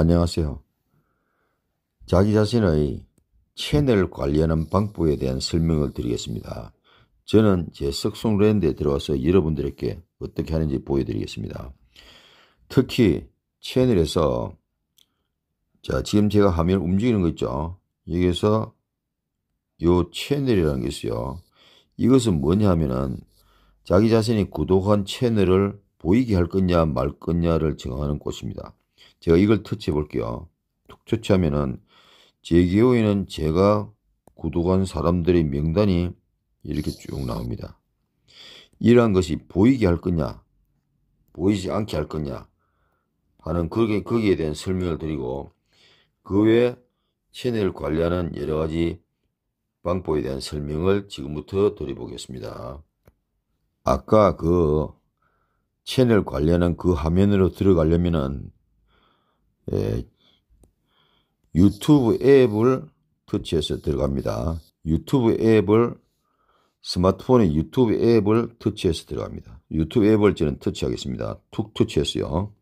안녕하세요. 자기 자신의 채널 관리하는 방법에 대한 설명을 드리겠습니다. 저는 제 썩송랜드에 들어와서 여러분들에게 어떻게 하는지 보여드리겠습니다. 특히 채널에서 자 지금 제가 화면 움직이는 거 있죠. 여기서 요 채널이라는 게 있어요. 이것은 뭐냐 하면은 자기 자신이 구독한 채널을 보이게 할 거냐 말 거냐를 정하는 곳입니다. 제가 이걸 터치해 볼게요. 툭 터치하면은 제 경우에는 제가 구독한 사람들의 명단이 이렇게 쭉 나옵니다. 이러한 것이 보이게 할 거냐 보이지 않게 할 거냐 하는 거기에 대한 설명을 드리고, 그 외에 채널을 관리하는 여러 가지 방법에 대한 설명을 지금부터 드려보겠습니다. 아까 그 채널 관리하는 그 화면으로 들어가려면은 유튜브 앱을 터치해서 들어갑니다. 유튜브 앱을 스마트폰에 유튜브 앱을 터치해서 들어갑니다. 유튜브 앱을 저는 터치하겠습니다. 툭 터치했어요.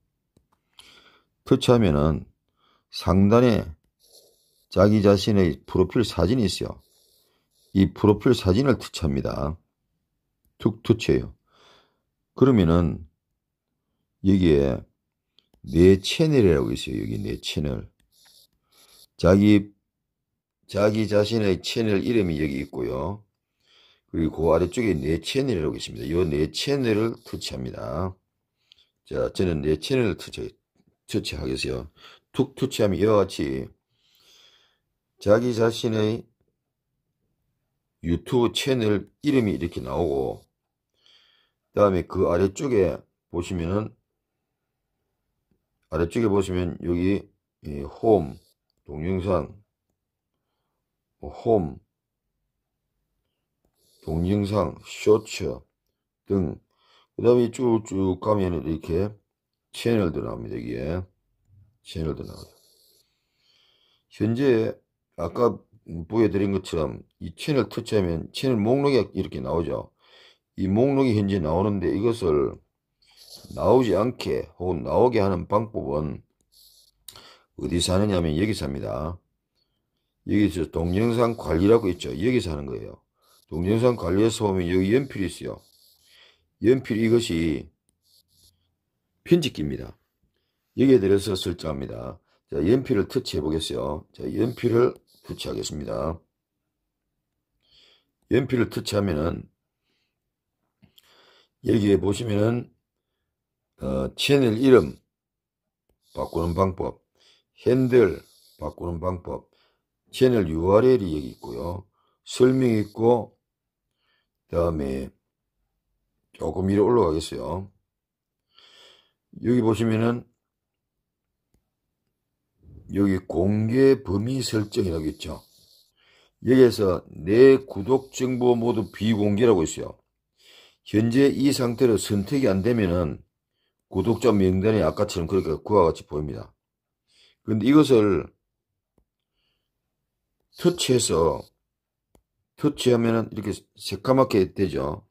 터치하면은 상단에 자기 자신의 프로필 사진이 있어요. 이 프로필 사진을 터치합니다. 툭 터치해요. 그러면은 여기에 내 채널이라고 있어요. 여기 내 채널. 자기 자신의 채널 이름이 여기 있고요. 그리고 그 아래쪽에 내 채널이라고 있습니다. 이 내 채널을 터치합니다. 자, 저는 내 채널을 터치하겠어요. 툭 터치하면 이와 같이 자기 자신의 유튜브 채널 이름이 이렇게 나오고, 그 다음에 그 아래쪽에 보시면은 여기 홈, 동영상, 쇼츠 등, 그 다음에 쭉쭉 가면 이렇게 채널도 나옵니다. 여기에 채널도 나와요. 현재 아까 보여드린 것처럼 이 채널 터치하면 채널 목록이 이렇게 나오죠. 이 목록이 현재 나오는데, 이것을 나오지 않게 혹은 나오게 하는 방법은 어디서 하느냐 하면 여기서 합니다. 여기서 동영상 관리라고 있죠. 여기서 하는 거예요. 동영상 관리에서 보면 여기 연필이 있어요. 연필, 이것이 편집기입니다. 여기에 들어서 설정합니다. 자, 연필을 터치해 보겠어요. 자, 연필을 터치하겠습니다. 연필을 터치하면은 여기에 보시면은 채널 이름 바꾸는 방법, 핸들 바꾸는 방법, 채널 URL이 여기 있고요. 설명이 있고, 그 다음에 조금 위로 올라가겠어요. 여기 보시면은 여기 공개 범위 설정이라고 있죠. 여기에서 내 구독 정보 모두 비공개라고 있어요. 현재 이 상태로 선택이 안 되면은 구독자 명단이 아까처럼 그렇게 그와 같이 보입니다. 그런데 이것을 터치하면은 이렇게 새까맣게 되죠.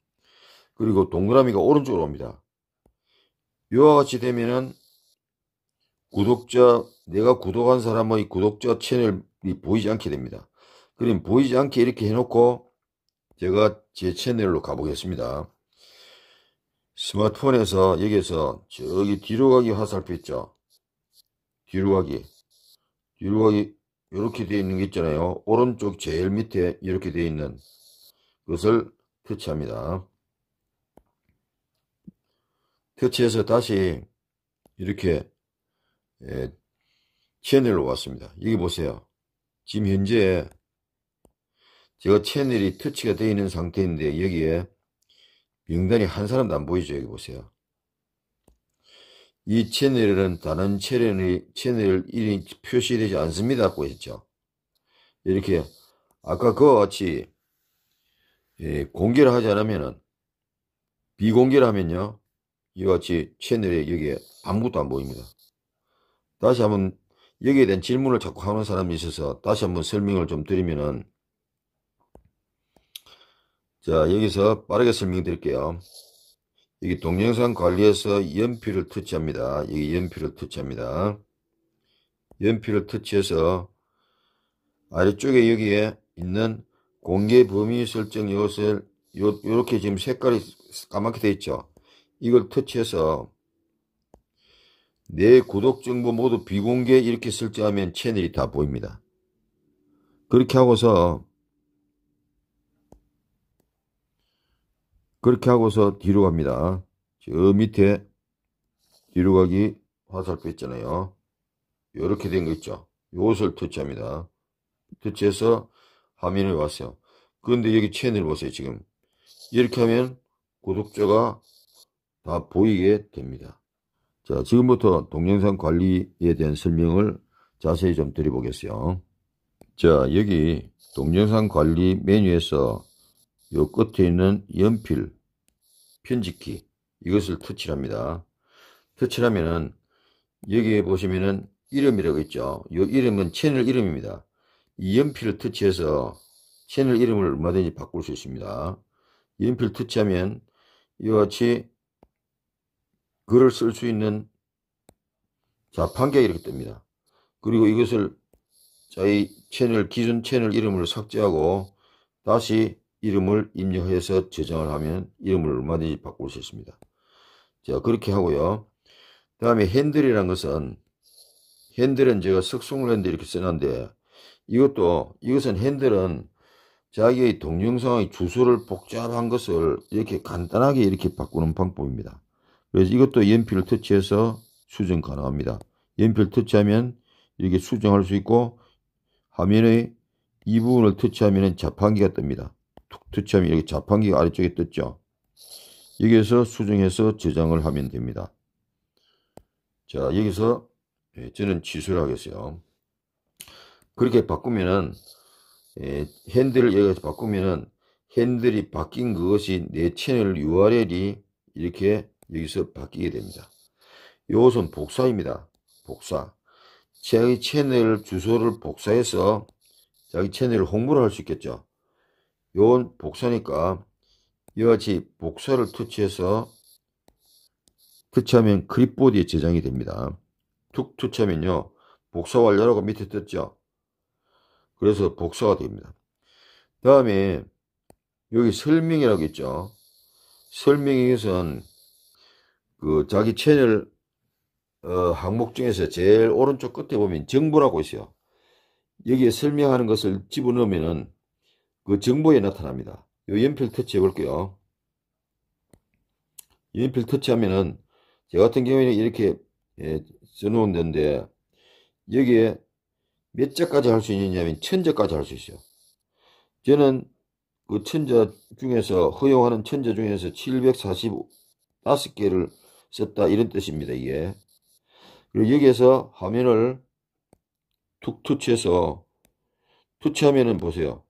그리고 동그라미가 오른쪽으로 옵니다. 이와 같이 되면은 구독자, 내가 구독한 사람의 구독자 채널이 보이지 않게 됩니다. 그럼 보이지 않게 이렇게 해놓고 제가 제 채널로 가보겠습니다. 스마트폰에서 여기에서 저기 뒤로 가기 화살표 있죠. 뒤로 가기 이렇게 되어 있는 게 있잖아요. 오른쪽 제일 밑에 이렇게 되어 있는 것을 터치합니다. 터치해서 다시 이렇게 채널로 왔습니다. 여기 보세요. 지금 현재 제가 채널이 터치가 되어 있는 상태인데, 여기에 명단이 한 사람도 안 보이죠. 여기 보세요. 이 채널은 다른 채널 이름이 표시되지 않습니다. 보셨죠? 이렇게 아까 그와 같이 공개를 하지 않으면, 비공개를 하면요, 이와 같이 채널에 여기에 아무것도 안 보입니다. 다시 한번 여기에 대한 질문을 자꾸 하는 사람이 있어서 다시 한번 설명을 좀 드리면은, 자, 여기서 빠르게 설명드릴게요. 여기 동영상 관리에서 연필을 터치합니다. 연필을 터치해서 아래쪽에 여기에 있는 공개 범위 설정 이것을 요렇게 지금 색깔이 까맣게 되어 있죠. 이걸 터치해서 내 구독 정보 모두 비공개 이렇게 설정하면 채널이 다 보입니다. 그렇게 하고서 뒤로 갑니다. 저 밑에 뒤로 가기 화살표 있잖아요. 요렇게 된 거 있죠. 요것을 터치합니다. 터치해서 화면에 왔어요. 그런데 여기 채널 보세요. 지금 이렇게 하면 구독자가 다 보이게 됩니다. 자, 지금부터 동영상 관리에 대한 설명을 자세히 좀 드려보겠어요. 자, 여기 동영상 관리 메뉴에서 요 끝에 있는 연필 편집키 이것을 터치합니다. 터치하면은 여기에 보시면은 이름이라고 있죠. 요 이름은 채널 이름입니다. 이 연필을 터치해서 채널 이름을 얼마든지 바꿀 수 있습니다. 연필 터치하면 이와 같이 글을 쓸 수 있는 자판기가 이렇게 뜹니다. 그리고 이것을 저희 채널 기존 채널 이름을 삭제하고 다시 이름을 입력해서 저장을 하면 이름을 얼마든지 바꿀 수 있습니다. 자, 그렇게 하고요. 다음에 핸들이라는 것은 핸들은 제가 석송을 핸들 이렇게 써놨는데 이것은 핸들은 자기의 동영상의 주소를 복잡한 것을 이렇게 간단하게 이렇게 바꾸는 방법입니다. 그래서 이것도 연필을 터치해서 수정 가능합니다. 연필 터치하면 이렇게 수정할 수 있고 화면의 이 부분을 터치하면 자판기가 뜹니다. 툭 터치하면 이렇게 자판기가 아래쪽에 떴죠. 여기에서 수정해서 저장을 하면 됩니다. 자, 여기서 저는 취소를 하겠어요. 그렇게 바꾸면은 핸들을 여기서 바꾸면은 핸들이 바뀐 그것이 내 채널 URL이 이렇게 여기서 바뀌게 됩니다. 이것은 복사입니다. 복사. 자기 채널 주소를 복사해서 자기 채널 홍보를 할 수 있겠죠. 요건 복사니까 이와 같이 복사를 터치하면 클립보드에 저장이 됩니다. 툭 터치하면요 복사 완료라고 밑에 떴죠. 그래서 복사가 됩니다. 다음에 여기 설명이라고 있죠. 설명에 있어서는 그 자기 채널 항목 중에서 제일 오른쪽 끝에 보면 정보라고 있어요. 여기에 설명하는 것을 집어넣으면은 그 정보에 나타납니다. 요 연필 터치해 볼게요. 연필 터치하면은 저 같은 경우에는 이렇게 써놓은 데인데 여기에 몇 자까지 할 수 있느냐면 1000자까지 할 수 있어요. 저는 그 1000자 중에서 허용하는 1000자 중에서 745개를 썼다 이런 뜻입니다. 이게 그리고 여기에서 화면을 툭 터치해서 터치하면은 보세요.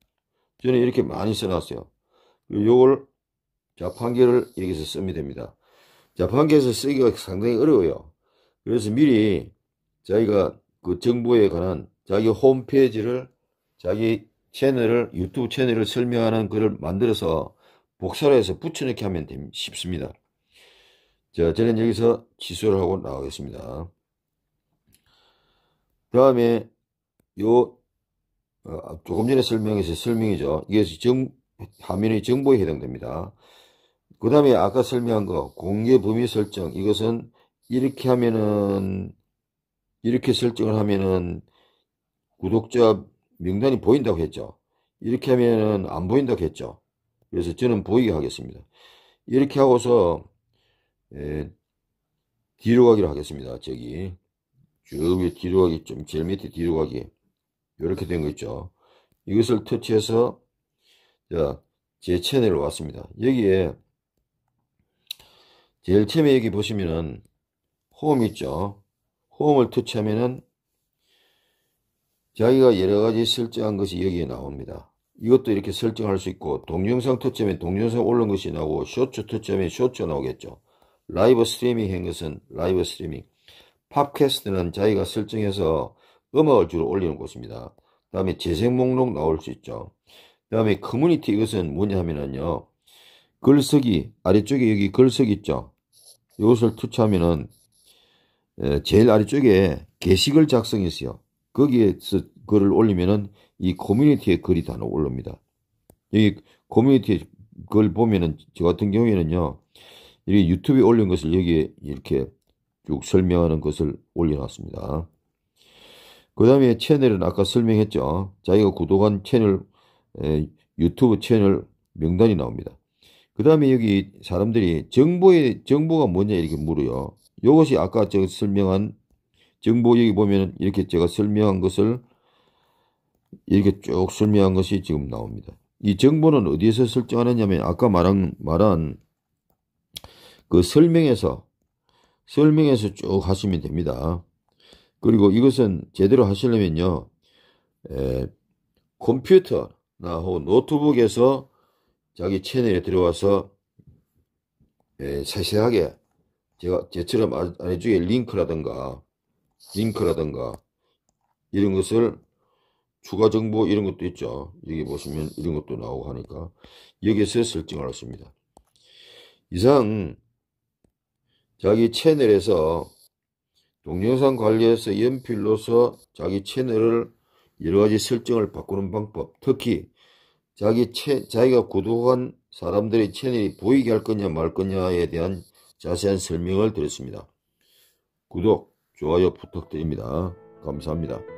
저는 이렇게 많이 써놨어요. 요걸 자판기를 여기서 쓰면 됩니다. 자판기에서 쓰기가 상당히 어려워요. 그래서 미리 자기가 그 정보에 관한 자기 홈페이지를 자기 채널을 유튜브 채널을 설명하는 글을 만들어서 복사를 해서 붙여넣기 하면 쉽습니다. 자, 저는 여기서 취소를 하고 나가겠습니다. 다음에 요 조금 전에 설명해서 설명이죠. 이게 화면의 정보에 해당됩니다. 그 다음에 아까 설명한 거 공개 범위 설정 이것은 이렇게 하면은 이렇게 설정을 하면은 구독자 명단이 보인다고 했죠. 이렇게 하면은 안 보인다고 했죠. 그래서 저는 보이게 하겠습니다. 이렇게 하고서 뒤로 가기로 하겠습니다. 저기 쭉 위에 뒤로 가기 좀 제일 밑에 뒤로 가기 이렇게 된 거 있죠. 이것을 터치해서 자, 제 채널로 왔습니다. 여기에 제일 처음에 여기 보시면은 홈 있죠. 홈을 터치하면은 자기가 여러 가지 설정한 것이 여기에 나옵니다. 이것도 이렇게 설정할 수 있고 동영상 터치하면 동영상 올린 것이 나오고 쇼츠 터치하면 쇼츠 나오겠죠. 라이브 스트리밍 한 것은 라이브 스트리밍. 팟캐스트는 자기가 설정해서 음악을 주로 올리는 곳입니다. 그 다음에 재생 목록 나올 수 있죠. 그 다음에 커뮤니티 이것은 뭐냐 하면은요 글쓰기 아래쪽에 여기 글쓰기 있죠. 이것을 터치하면은 제일 아래쪽에 게시글 작성했어요. 거기에서 글을 올리면은 이 커뮤니티의 글이 다 올라옵니다. 여기 커뮤니티의 글 보면은 저 같은 경우에는요, 이렇게 유튜브에 올린 것을 여기에 이렇게 쭉 설명하는 것을 올려놨습니다. 그 다음에 채널은 아까 설명했죠. 자기가 구독한 채널, 유튜브 채널 명단이 나옵니다. 그 다음에 여기 사람들이 정보가 뭐냐 이렇게 물어요. 이것이 아까 제가 설명한 정보, 여기 보면 이렇게 제가 설명한 것을 이렇게 쭉 설명한 것이 지금 나옵니다. 이 정보는 어디에서 설정하느냐면 아까 말한 그 설명에서 쭉 하시면 됩니다. 그리고 이것은 제대로 하시려면요, 컴퓨터나 혹은 노트북에서 자기 채널에 들어와서 세세하게 제가 제처럼 아래쪽에 링크라든가 이런 것을 추가 정보 이런 것도 있죠. 여기 보시면 이런 것도 나오고 하니까 여기에서 설정을 했습니다. 이상 자기 채널에서 동영상 관리에서 연필로서 자기 채널을 여러 가지 설정을 바꾸는 방법, 특히 자기가 구독한 사람들의 채널이 보이게 할 거냐 말 거냐에 대한 자세한 설명을 드렸습니다. 구독, 좋아요 부탁드립니다. 감사합니다.